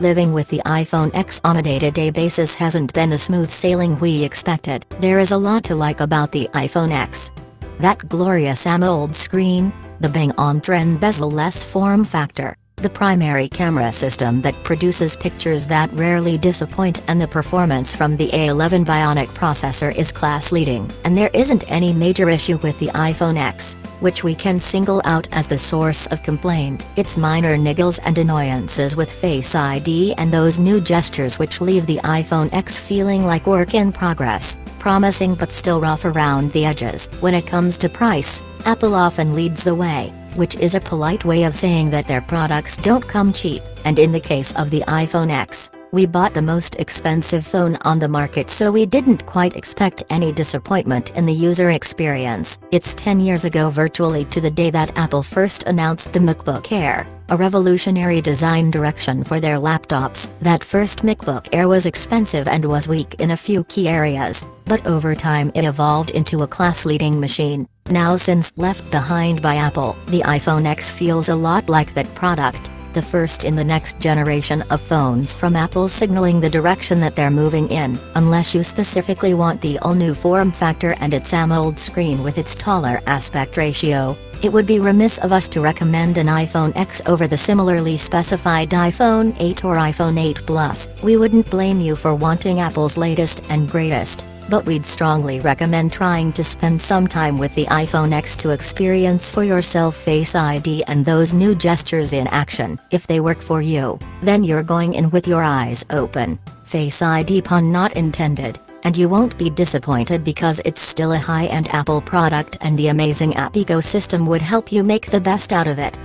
Living with the iPhone X on a day-to-day basis hasn't been the smooth sailing we expected. There is a lot to like about the iPhone X. That glorious AMOLED screen, the bang-on-trend bezel-less form factor, the primary camera system that produces pictures that rarely disappoint, and the performance from the A11 Bionic processor is class-leading. And there isn't any major issue with the iPhone X, which we can single out as the source of complaint. It's minor niggles and annoyances with Face ID and those new gestures which leave the iPhone X feeling like work in progress, promising but still rough around the edges. When it comes to price, Apple often leads the way, which is a polite way of saying that their products don't come cheap, and in the case of the iPhone X, we bought the most expensive phone on the market, so we didn't quite expect any disappointment in the user experience. It's 10 years ago virtually to the day that Apple first announced the MacBook Air, a revolutionary design direction for their laptops. That first MacBook Air was expensive and was weak in a few key areas, but over time it evolved into a class-leading machine. Now, since left behind by Apple, the iPhone X feels a lot like that product, the first in the next generation of phones from Apple, signaling the direction that they're moving in. Unless you specifically want the all-new form factor and its AMOLED screen with its taller aspect ratio, it would be remiss of us to recommend an iPhone X over the similarly specified iPhone 8 or iPhone 8 Plus. We wouldn't blame you for wanting Apple's latest and greatest, but we'd strongly recommend trying to spend some time with the iPhone X to experience for yourself Face ID and those new gestures in action. If they work for you, then you're going in with your eyes open, Face ID pun not intended, and you won't be disappointed because it's still a high-end Apple product and the amazing app ecosystem would help you make the best out of it.